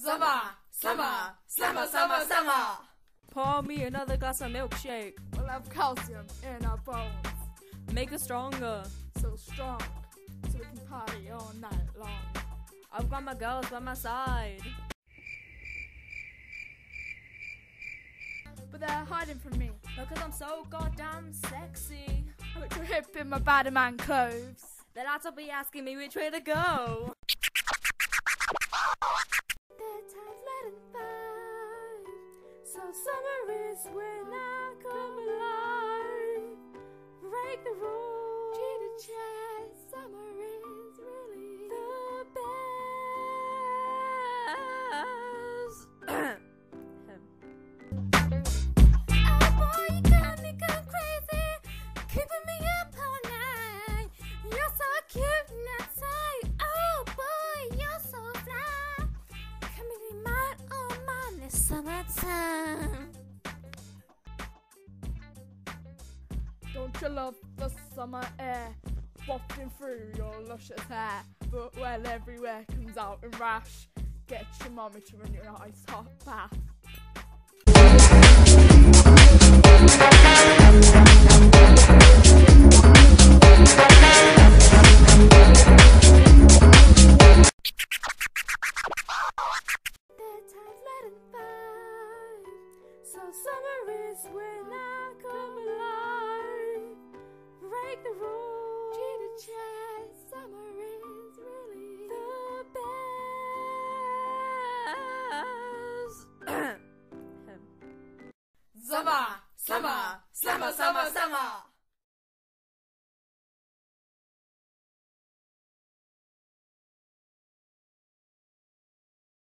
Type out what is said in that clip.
Summer, summer, summer, summer, summer. Pour me another glass of milkshake. We'll have calcium in our bones. Make us stronger, so strong, so we can party all night long. I've got my girls by my side, but they're hiding from me because I'm so goddamn sexy. I look hip in my Badman clothes. They'll have to be asking me which way to go. Bedtime's late and five, so summer is when I come alive. Break the rules, cheat the chess. Summer is really the best. Oh boy, you got me going crazy, keeping me up all night. You're so cute and that's tight. Oh boy, you're so fly. Coming in mine, oh mine, this summertime. Don't you love the summer air wafting through your luscious hair? But well, everywhere comes out in rash. Get your mommy to run your ice hot bath. Bedtime's late and five, so summer is when I come alive. Break the rules, cheat the chess. Summer is really the best. Summer, summer, summer, summer, summer.